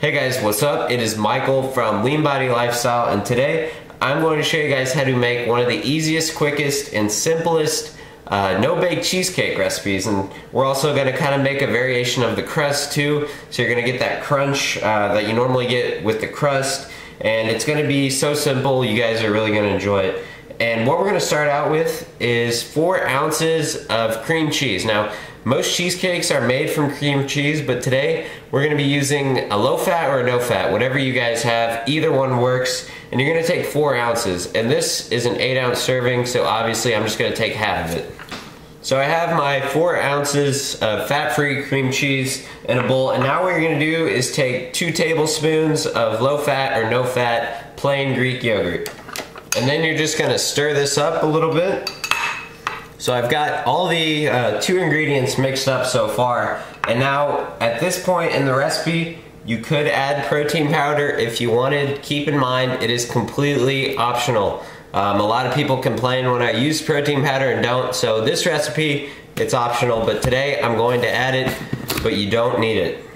Hey guys, what's up? It is Michael from Lean Body Lifestyle, and today I'm going to show you guys how to make one of the easiest, quickest, and simplest no-bake cheesecake recipes. And we're also going to kind of make a variation of the crust too, so you're going to get that crunch that you normally get with the crust, and it's going to be so simple you guys are really going to enjoy it. And what we're going to start out with is 4 ounces of cream cheese. Now, most cheesecakes are made from cream cheese, but today we're going to be using a low-fat or a no-fat, whatever you guys have. Either one works, and you're going to take 4 ounces. And this is an 8-ounce serving, so obviously I'm just going to take half of it. So I have my 4 ounces of fat-free cream cheese in a bowl, and now what you're going to do is take 2 tablespoons of low-fat or no-fat plain Greek yogurt. And then you're just going to stir this up a little bit. So I've got all the 2 ingredients mixed up so far, and now at this point in the recipe you could add protein powder if you wanted. Keep in mind it is completely optional. A lot of people complain when I use protein powder and don't, so this recipe it's optional, but today I'm going to add it, but you don't need it.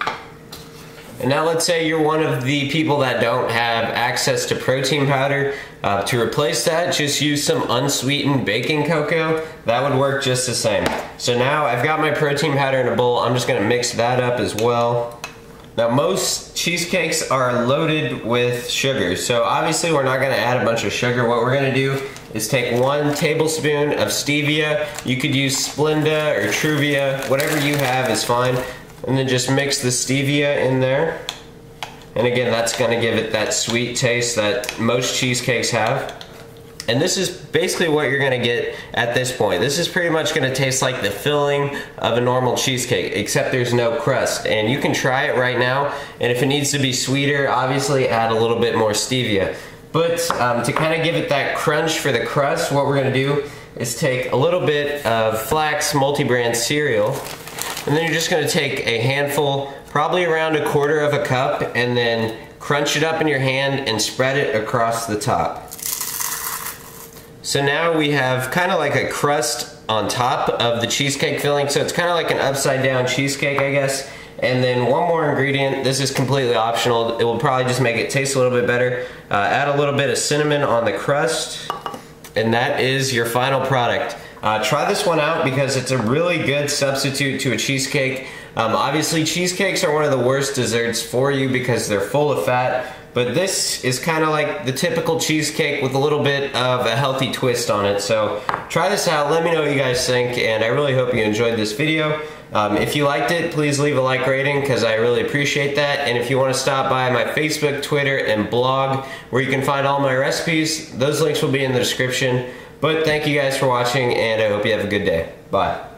And now let's say you're one of the people that don't have access to protein powder. To replace that, just use some unsweetened baking cocoa. That would work just the same. So now I've got my protein powder in a bowl. I'm just gonna mix that up as well. Now most cheesecakes are loaded with sugar, so obviously we're not gonna add a bunch of sugar. What we're gonna do is take 1 tablespoon of stevia. You could use Splenda or Truvia, whatever you have is fine. And then just mix the stevia in there. And again, that's gonna give it that sweet taste that most cheesecakes have. And this is basically what you're gonna get at this point. This is pretty much gonna taste like the filling of a normal cheesecake, except there's no crust. And you can try it right now, and if it needs to be sweeter, obviously add a little bit more stevia. But to kind of give it that crunch for the crust, what we're gonna do is take a little bit of flax multi-brand cereal. And then you're just gonna take a handful, probably around 1/4 cup, and then crunch it up in your hand and spread it across the top. So now we have kind of like a crust on top of the cheesecake filling, so it's kind of like an upside down cheesecake, I guess. And then one more ingredient, this is completely optional, it will probably just make it taste a little bit better. Add a little bit of cinnamon on the crust, and that is your final product. Try this one out because it's a really good substitute to a cheesecake. Obviously cheesecakes are one of the worst desserts for you because they're full of fat, but this is kind of like the typical cheesecake with a little bit of a healthy twist on it. So try this out, let me know what you guys think, and I really hope you enjoyed this video. If you liked it, please leave a like rating because I really appreciate that. And if you want to stop by my Facebook, Twitter, and blog where you can find all my recipes, those links will be in the description. But thank you guys for watching, and I hope you have a good day. Bye.